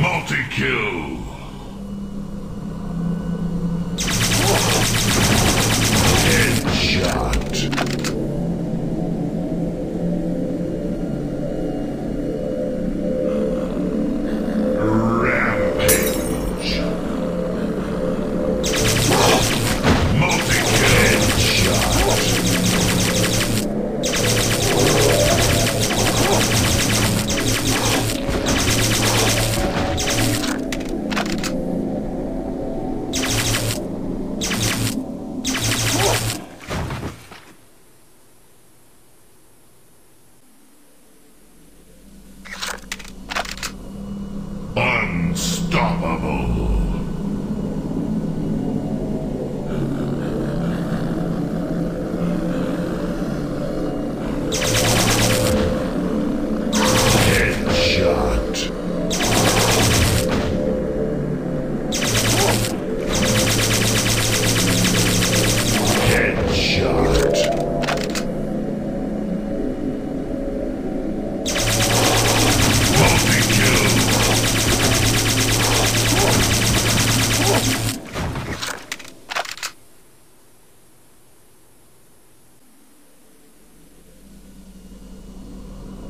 Multi-kill. Headshot.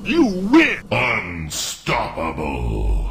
You win! Unstoppable!